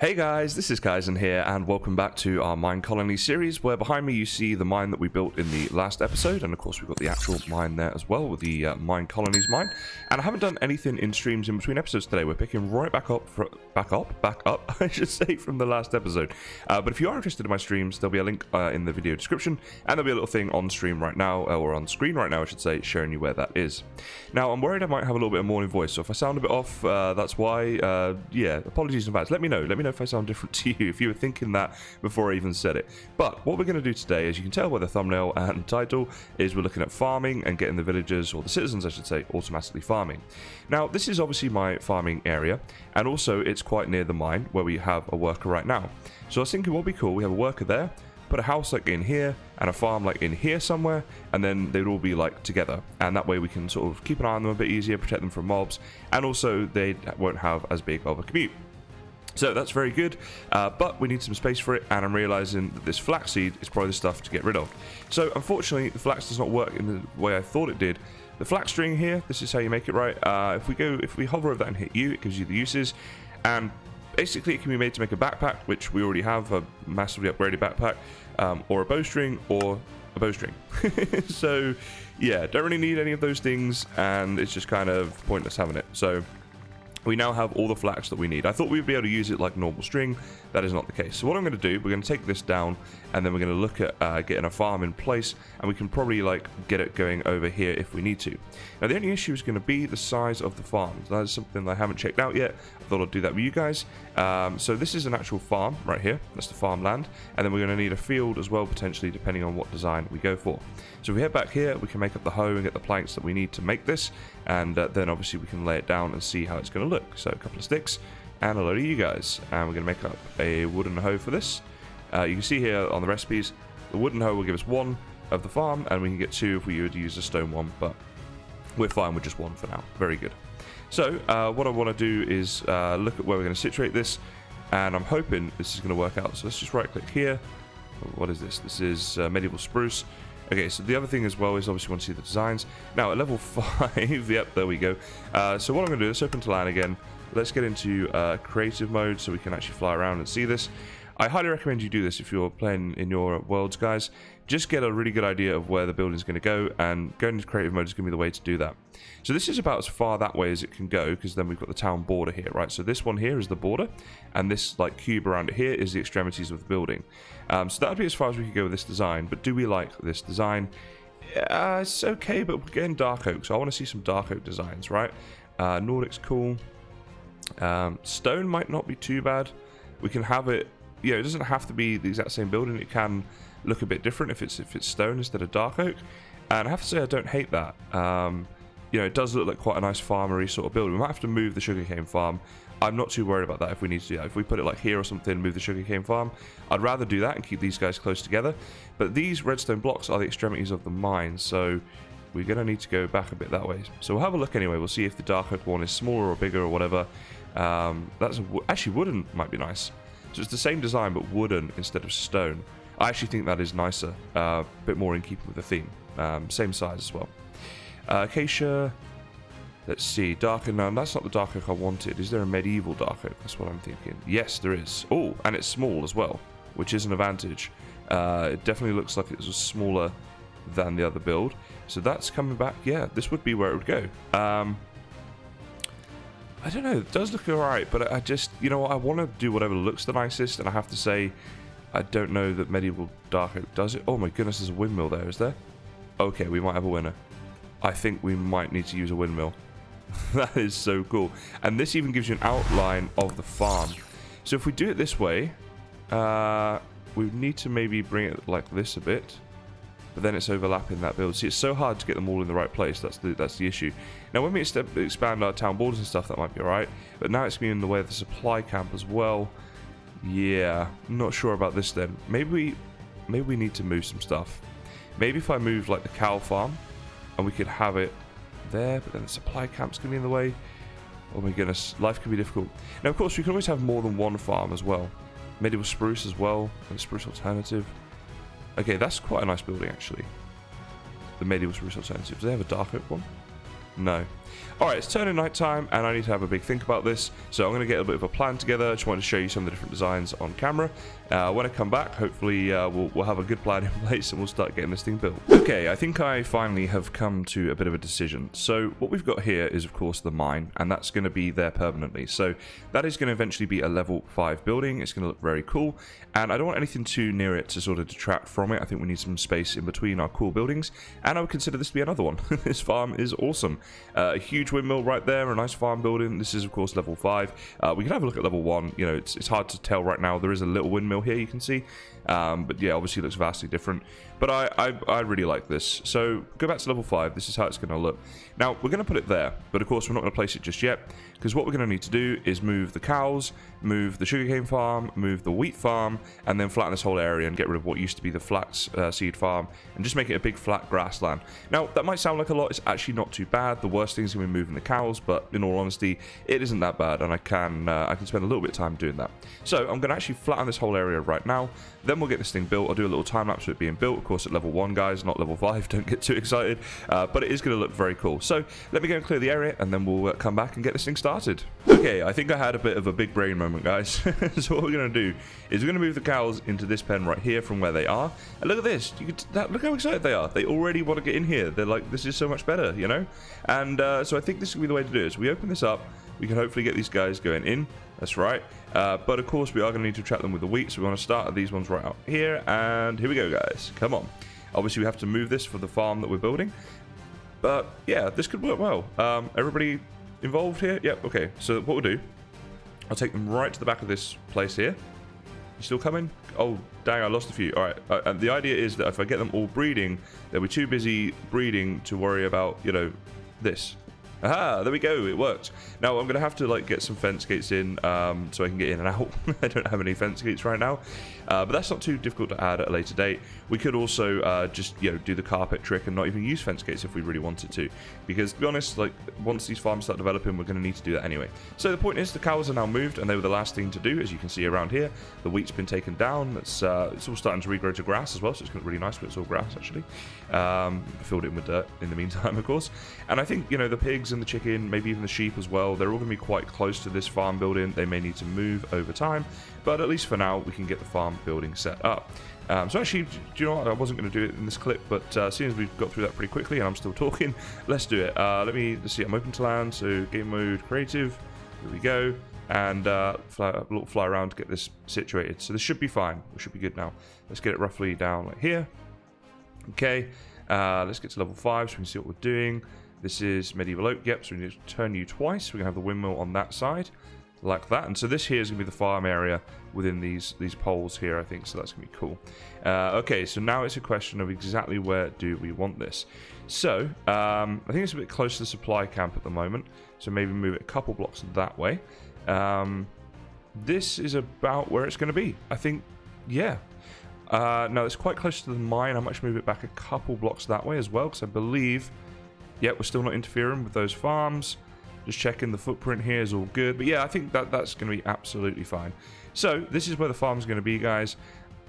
Hey guys, this is Kysen here and welcome back to our Mine Colonies series, where behind me you see the mine that we built in the last episode, and of course we've got the actual mine there as well, with the Mine Colonies mine. And I haven't done anything in streams in between episodes today. We're picking right back up I should say, from the last episode. But if you are interested in my streams, there'll be a link in the video description, and there'll be a little thing on stream right now, or on screen right now I should say, showing you where that is. Now I'm worried I might have a little bit of morning voice, so if I sound a bit off, that's why. Yeah, apologies in fact. Let me know if I sound different to you, if you were thinking that before I even said it. But what we're going to do today, as you can tell by the thumbnail and title, is we're looking at farming and getting the villagers, or the citizens I should say, automatically farming. Now this is obviously my farming area, and also it's quite near the mine where we have a worker right now. So I was thinking what would be cool, we have a worker there, put a house like in here and a farm like in here somewhere, and then they'd all be like together, and that way we can sort of keep an eye on them a bit easier, protect them from mobs, and also they won't have as big of a commute. So that's very good, but we need some space for it, and I'm realizing that this flaxseed is probably the stuff to get rid of. So unfortunately, the flax does not work in the way I thought it did. The flax string here, this is how you make it, right? If we hover over that and hit U, it gives you the uses, and basically it can be made to make a backpack, which we already have, a massively upgraded backpack, or a bowstring, or a bowstring. So yeah, don't really need any of those things, and it's just kind of pointless having it. So we now have all the flax that we need. I thought we'd be able to use it like normal string. That is not the case. So what I'm going to do, we're going to take this down, and then we're going to look at getting a farm in place, and we can probably like get it going over here if we need to. Now the only issue is going to be the size of the farm. That is something that I haven't checked out yet. I thought I'd do that with you guys. So this is an actual farm right here. That's the farmland, and then we're going to need a field as well, potentially, depending on what design we go for. So if we head back here, we can make up the hoe and get the planks that we need to make this, and then obviously we can lay it down and see how it's going to look. So a couple of sticks and a load of you guys, and we're going to make up a wooden hoe for this. You can see here on the recipes, the wooden hoe will give us one of the farm, and we can get two if we were to use a stone one, but we're fine with just one for now. Very good. So what I want to do is look at where we're going to situate this, and I'm hoping this is going to work out. So let's just right click here. What is this? This is medieval spruce. Okay, so the other thing as well is obviously want to see the designs. Now at level 5, yep, there we go. So what I'm going to do is open to land again. Let's get into creative mode so we can actually fly around and see this. I highly recommend you do this if you're playing in your worlds, guys. Just get a really good idea of where the building's going to go, and going into creative mode is going to be the way to do that. So this is about as far that way as it can go, because then we've got the town border here, right? So this one here is the border, and this like cube around it here is the extremities of the building. So that would be as far as we could go with this design. But do we like this design? It's okay, but we're getting dark oak, so I want to see some dark oak designs, right? Nordic's cool. Stone might not be too bad. We can have it. Yeah, it doesn't have to be the exact same building. It can look a bit different if it's stone instead of dark oak, and I have to say I don't hate that. You know, it does look like quite a nice farmery sort of building. We might have to move the sugarcane farm. I'm not too worried about that if we need to do that. If we put it like here or something, move the sugarcane farm, I'd rather do that and keep these guys close together. But these redstone blocks are the extremities of the mine, so we're going to need to go back a bit that way. So we'll have a look anyway. We'll see if the dark oak one is smaller or bigger or whatever. That's actually wooden might be nice. So it's the same design, but wooden instead of stone. I actually think that is nicer, a bit more in keeping with the theme. Same size as well. Acacia, let's see, dark oak. No, that's not the dark oak I wanted. Is there a medieval dark oak? That's what I'm thinking. Yes, there is. Oh, and it's small as well, which is an advantage. It definitely looks like it's smaller than the other build. So that's coming back. Yeah, this would be where it would go. I don't know, it does look alright, but I just, you know, I want to do whatever looks the nicest, and I have to say, I don't know that medieval dark oak does it. Oh my goodness, there's a windmill there, is there? Okay, we might have a winner. I think we might need to use a windmill. That is so cool. And this even gives you an outline of the farm. So if we do it this way, we need to maybe bring it like this a bit. But then it's overlapping that build. See, it's so hard to get them all in the right place. That's the issue. Now, when we expand our town borders and stuff, that might be all right. But now it's going in the way of the supply camp as well. Yeah, not sure about this then. Maybe we need to move some stuff. Maybe if I move like the cow farm, and we could have it there. But then the supply camp's going to be in the way. Oh my goodness, life can be difficult. Now, of course, we can always have more than one farm as well. Medieval spruce as well, and spruce alternative. Okay, that's quite a nice building, actually. The medieval resource alternative. Do they have a dark oak one? No. Alright, it's turning night time and I need to have a big think about this, so I'm going to get a bit of a plan together. I just wanted to show you some of the different designs on camera. When I come back, hopefully we'll have a good plan in place and we'll start getting this thing built. Okay, I think I finally have come to a bit of a decision. So what we've got here is, of course, the mine, and that's going to be there permanently. So that is going to eventually be a level 5 building. It's going to look very cool, and I don't want anything too near it to sort of detract from it. I think we need some space in between our cool buildings, and I would consider this to be another one. This farm is awesome. A huge windmill right there, a nice farm building. This is, of course, level 5. We can have a look at level 1. You know, it's hard to tell right now. There is a little windmill here, you can see. But yeah, obviously it looks vastly different. But I really like this. So go back to level 5. This is how it's going to look. Now, we're going to put it there, but of course we're not going to place it just yet, because what we're going to need to do is move the cows, move the sugarcane farm, move the wheat farm, and then flatten this whole area and get rid of what used to be the flax seed farm and just make it a big flat grassland. Now, that might sound like a lot. It's actually not too bad. The worst thing is going to be moving the cows, but in all honesty, it isn't that bad, and I can spend a little bit of time doing that. So I'm going to actually flatten this whole area right now. Then we'll get this thing built. I'll do a little time lapse of it being built, of course, at level 1, guys, not level 5. Don't get too excited, but it is going to look very cool. So let me go and clear the area, and then we'll come back and get this thing started. Okay, I think I had a bit of a big brain moment, guys. So what we're going to do is we're going to move the cows into this pen right here from where they are. And look at this. Look how excited they are. They already want to get in here. They're like, this is so much better, you know? And so I think this will be the way to do it. So we open this up. We can hopefully get these guys going in. That's right. But of course, we are going to need to trap them with the wheat. So we want to start at these ones right out here. And here we go, guys. Come on. Obviously, we have to move this for the farm that we're building. But yeah, this could work well. Everybody involved here? Yep, okay. So what we'll do, I'll take them right to the back of this place here. You still coming? Oh, dang, I lost a few. All right. And the idea is that if I get them all breeding, they'll be too busy breeding to worry about, you know, this. Aha, there we go, it worked. Now I'm going to have to like get some fence gates in so I can get in and out. I don't have any fence gates right now, but that's not too difficult to add at a later date. We could also just, you know, do the carpet trick and not even use fence gates if we really wanted to, because to be honest, like once these farms start developing, we're going to need to do that anyway. So the point is the cows are now moved, and they were the last thing to do, as you can see around here. The wheat's been taken down. It's all starting to regrow to grass as well, so it's going to look really nice, but it's all grass actually. Filled it in with dirt in the meantime, of course. And I think, you know, the pigs and the chicken, maybe even the sheep as well, they're all going to be quite close to this farm building. They may need to move over time, but at least for now we can get the farm building set up. So actually, do you know what, I wasn't going to do it in this clip, but seeing as we've got through that pretty quickly and I'm still talking, let's do it. Let's see, I'm open to land, so game mode, creative, here we go, and fly around to get this situated. So this should be fine, we should be good now. Let's get it roughly down like here. Okay, let's get to level 5 so we can see what we're doing. This is medieval oak, yep, so we need to turn you twice. We're going to have the windmill on that side, like that. And so this here is going to be the farm area within these poles here, I think, so that's going to be cool. Okay, so now it's a question of exactly where do we want this. So, I think it's a bit close to the supply camp at the moment, so maybe move it a couple blocks that way. This is about where it's going to be, I think, yeah. No, it's quite close to the mine. I might just move it back a couple blocks that way as well, because I believe... yeah, we're still not interfering with those farms. Just checking the footprint here is all good. But yeah, I think that's going to be absolutely fine. So this is where the farm's going to be, guys.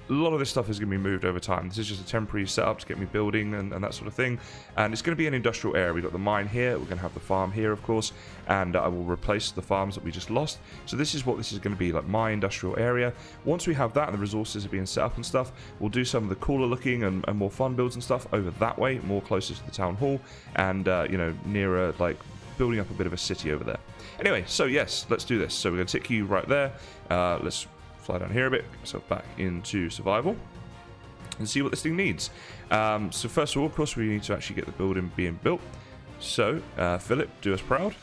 A lot of this stuff is going to be moved over time. This is just a temporary setup to get me building and that sort of thing. And it's going to be an industrial area. We've got the mine here. We're going to have the farm here, of course. And I will replace the farms that we just lost. So this is what this is going to be, like my industrial area. Once we have that and the resources are being set up and stuff, we'll do some of the cooler looking and more fun builds and stuff over that way, more closer to the town hall and, you know, nearer, like, building up a bit of a city over there. Anyway, so yes, let's do this. So we're going to tick you right there. Let's... fly down here a bit, so back into survival and see what this thing needs. So first of all, of course, we need to actually get the building being built. So Philip, do us proud.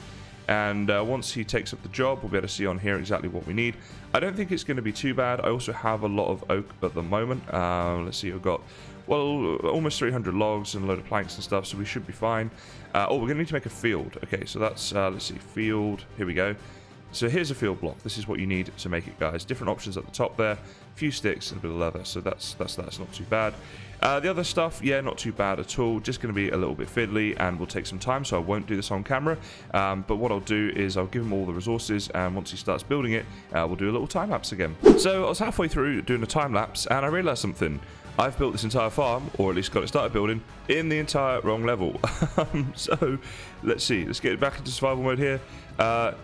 And once he takes up the job, we'll be able to see on here exactly what we need. I don't think it's going to be too bad. I also have a lot of oak at the moment. Let's see, we've got, well, almost 300 logs and a load of planks and stuff, so we should be fine. Oh, we're going to need to make a field. Okay, so that's, let's see, field, here we go. So here's a field block. This is what you need to make it, guys. Different options at the top there. A few sticks and a bit of leather. So that's not too bad. The other stuff, yeah, not too bad at all. Just going to be a little bit fiddly and will take some time, so I won't do this on camera. But what I'll do is I'll give him all the resources, and once he starts building it, we'll do a little time-lapse again. So I was halfway through doing a time-lapse, and I realized something. I've built this entire farm, or at least got it started building, in the entire wrong level. So, let's see. Let's get back into survival mode here.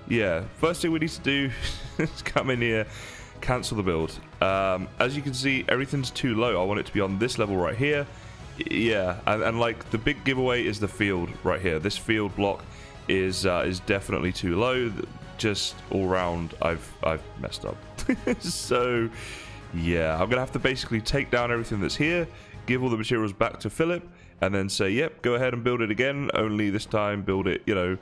Yeah, first thing we need to do is come in here, cancel the build. As you can see, everything's too low. I want it to be on this level right here. Yeah, and like, the big giveaway is the field right here. This field block is definitely too low. Just all round, I've messed up. So, yeah, I'm gonna have to basically take down everything that's here, give all the materials back to Philip, and then say, yep, go ahead and build it again, only this time build it, you know,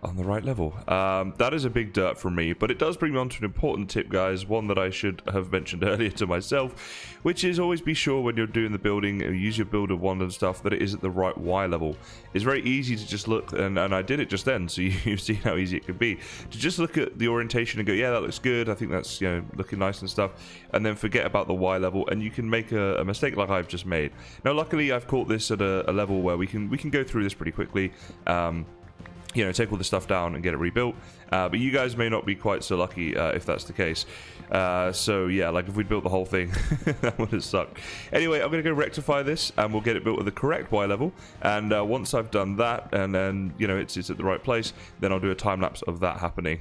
on the right level. That is a big dirt for me, but it does bring me on to an important tip, guys, one that I should have mentioned earlier to myself, which is always be sure when you're doing the building and use your builder wand and stuff that it is at the right Y level. It's very easy to just look, and I did it just then, so you've seen how easy it could be, to just look at the orientation and go, yeah, that looks good, I think that's, you know, looking nice and stuff, and then forget about the Y level, and you can make a mistake like I've just made. Now, luckily, I've caught this at a level where we can go through this pretty quickly, you know, take all the stuff down and get it rebuilt, but you guys may not be quite so lucky if that's the case. So yeah, like if we built the whole thing, that would have sucked. Anyway, I'm gonna go rectify this and we'll get it built at the correct Y level, and once I've done that and then, you know, it's at the right place, then I'll do a time lapse of that happening.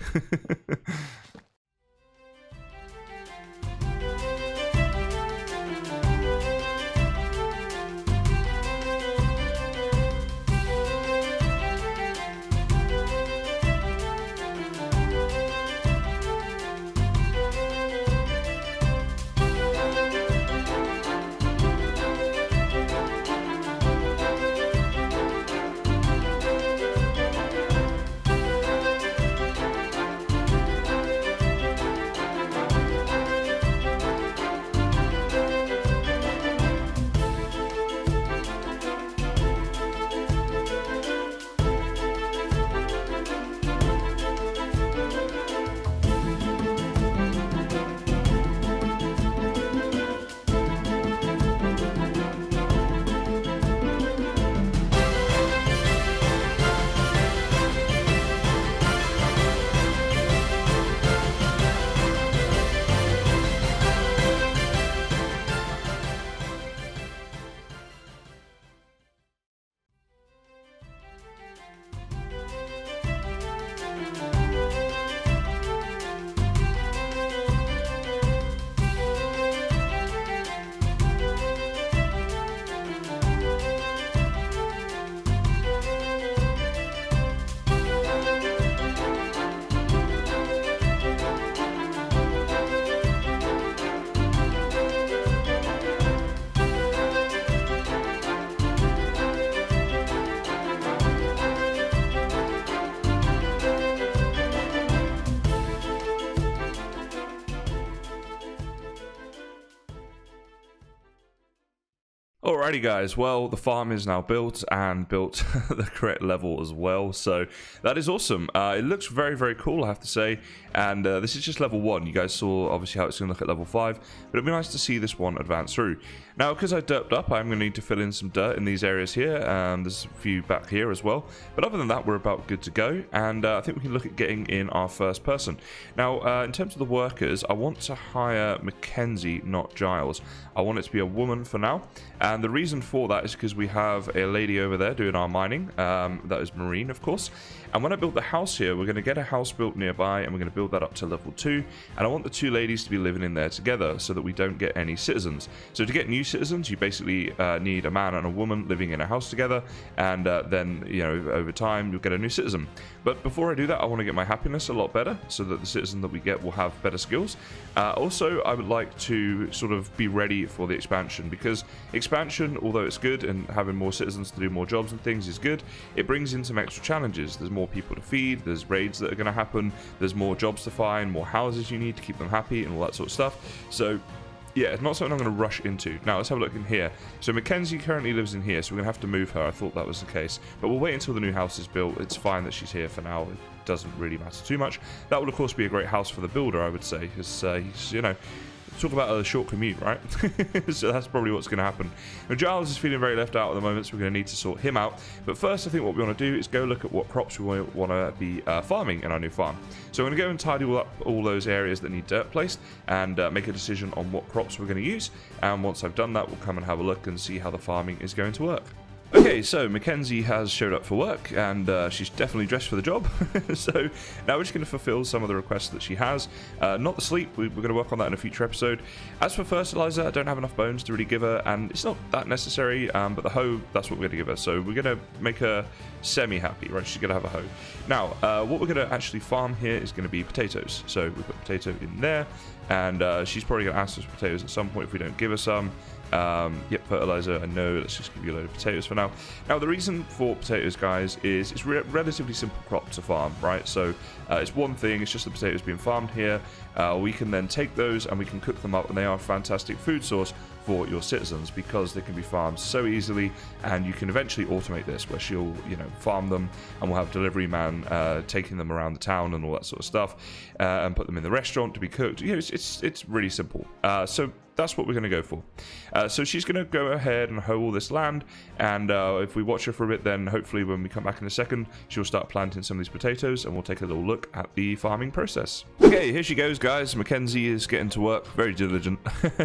Alrighty guys, well, the farm is now built, and built the correct level as well, so that is awesome. It looks very, very cool, I have to say, and this is just level 1. You guys saw, obviously, how it's going to look at level 5, but it'd be nice to see this one advance through. Now, because I derped up, I'm going to need to fill in some dirt in these areas here, and there's a few back here as well, but other than that, we're about good to go, and I think we can look at getting in our first person. Now, in terms of the workers, I want to hire Mackenzie, not Giles. I want it to be a woman for now, and the reason for that is because we have a lady over there doing our mining, that is Marine, of course. And when I build the house here, we're going to get a house built nearby, and we're going to build that up to level 2, and I want the two ladies to be living in there together so that we don't get any citizens. So to get new citizens, you basically need a man and a woman living in a house together, and then, you know, over time you'll get a new citizen. But before I do that, I want to get my happiness a lot better so that the citizen that we get will have better skills. Also, I would like to sort of be ready for the expansion, because expansion, although it's good and having more citizens to do more jobs and things is good, it brings in some extra challenges. There's more people to feed, there's raids that are going to happen, there's more jobs to find, more houses you need to keep them happy and all that sort of stuff. So yeah, it's not something I'm going to rush into. Now, let's have a look in here. So Mackenzie currently lives in here, so we're going to have to move her. I thought that was the case. But we'll wait until the new house is built. It's fine that she's here for now. It doesn't really matter too much. That would, of course, be a great house for the builder, I would say, because, he's, you know, Talk about a short commute, right? So that's probably what's going to happen. Now, Giles is feeling very left out at the moment, so we're going to need to sort him out. But first, I think what we want to do is go look at what crops we want to be farming in our new farm. So I'm going to go and tidy up all those areas that need dirt placed and make a decision on what crops we're going to use. And once I've done that, we'll come and have a look and see how the farming is going to work. Okay, so Mackenzie has showed up for work, and she's definitely dressed for the job. So now we're just going to fulfill some of the requests that she has. Not the sleep, we're going to work on that in a future episode. As for fertilizer, I don't have enough bones to really give her, and it's not that necessary, but the hoe, that's what we're going to give her. So we're going to make her semi-happy, right? She's going to have a hoe. Now, what we're going to actually farm here is going to be potatoes. So we put potato in there, and she's probably going to ask us for potatoes at some point if we don't give her some. Yep, fertilizer, I know, let's just give you a load of potatoes for now. Now, the reason for potatoes, guys, is it's relatively simple crop to farm, right? So it's one thing, it's just the potatoes being farmed here. We can then take those and we can cook them up, and they are a fantastic food source for your citizens because they can be farmed so easily, and you can eventually automate this where she'll, you know, farm them, and we'll have delivery man taking them around the town and all that sort of stuff, and put them in the restaurant to be cooked. You know, it's really simple. So that's what we're going to go for. So she's going to go ahead and hoe all this land, and if we watch her for a bit, then hopefully when we come back in a second, she'll start planting some of these potatoes, and we'll take a little look at the farming process. Okay, here she goes, guys. Mackenzie is getting to work, very diligent.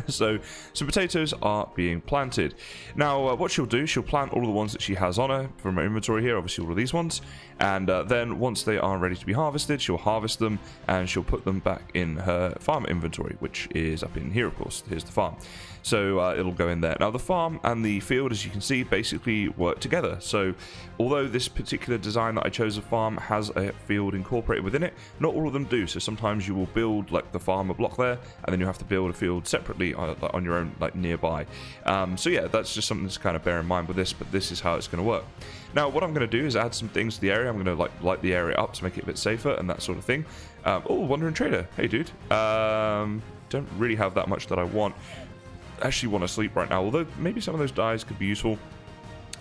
So some potatoes are being planted. Now, what she'll do, she'll plant all of the ones that she has on her from her inventory here, obviously all of these ones, and then once they are ready to be harvested, she'll harvest them, and she'll put them back in her farm inventory, which is up in here, of course. Here's the farm. So it'll go in there. Now, the farm and the field, as you can see, basically work together. So although this particular design that I chose, a farm, has a field incorporated within it, not all of them do. So sometimes you will build like the farmer block there, and then you have to build a field separately on your own, like nearby. So yeah, that's just something to kind of bear in mind with this, but this is how it's going to work. Now, what I'm going to do is add some things to the area. I'm going to light the area up to make it a bit safer and that sort of thing. Oh, wandering trader. Hey, dude. Don't really have that much that I want. Actually want to sleep right now, although maybe some of those dyes could be useful.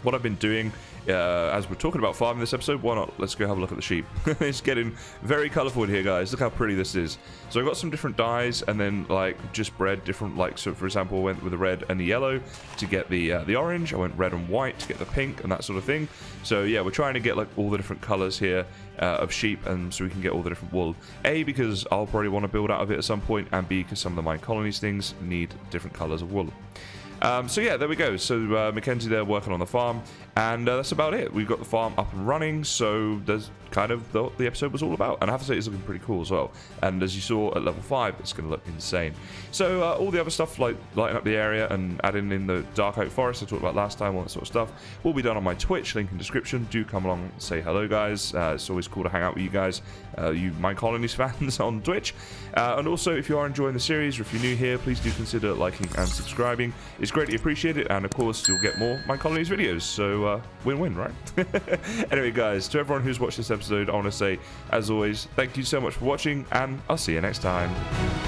What I've been doing, as we're talking about farming this episode, why not? Let's go have a look at the sheep. It's getting very colourful in here, guys. Look how pretty this is. So I've got some different dyes, and then like just bred different, like, so for example, I went with the red and the yellow to get the orange. I went red and white to get the pink and that sort of thing. So yeah, we're trying to get like all the different colours here of sheep, and so we can get all the different wool. A, because I'll probably want to build out of it at some point, and B, because some of the Mine Colonies things need different colours of wool. So yeah, there we go. So Mackenzie there working on the farm, and that's about it. We've got the farm up and running, so there's kind of what the episode was all about. And I have to say, it's looking pretty cool as well. And as you saw at level 5, it's going to look insane. So all the other stuff, like lighting up the area and adding in the dark oak forest I talked about last time, all that sort of stuff, will be done on my Twitch, link in description. Do come along and say hello, guys. It's always cool to hang out with you guys, you Mine Colonies fans on Twitch. And also, if you are enjoying the series, or if you're new here, please do consider liking and subscribing. It's greatly appreciated, and of course you'll get more Mine Colonies videos, so win-win, right? Anyway, guys, to everyone who's watched this episode, I want to say, as always, thank you so much for watching, and I'll see you next time.